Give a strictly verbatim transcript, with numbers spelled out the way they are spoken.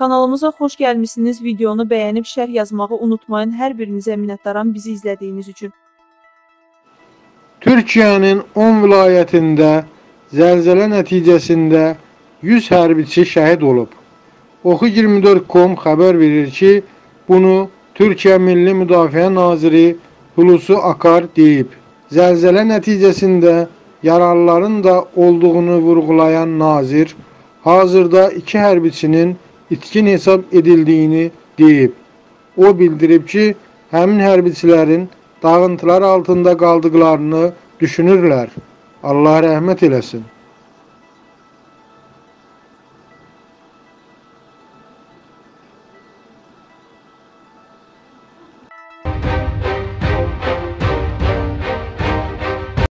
Kanalımıza hoş gelmişsiniz. Videonu beğenip şərh yazmağı unutmayın. Her birinize minnətdaram bizi izlediğiniz için. Türkiye'nin on vilayetinde zelzele neticesinde yüz hərbiçi şehit olub. Oxu iyirmi dörd nöqtə com haber verir ki, bunu Türkiyə Milli Müdafiə Naziri Hulusu Akar deyib. Zelzele neticesinde yaralıların da olduğunu vurğulayan nazir, hazırda iki hərbiçinin itkin hesab edildiyini deyib. O bildirib ki, həmin hərbiçilərin dağıntılar altında qaldıqlarını düşünürlər. Allah rəhmət eləsin.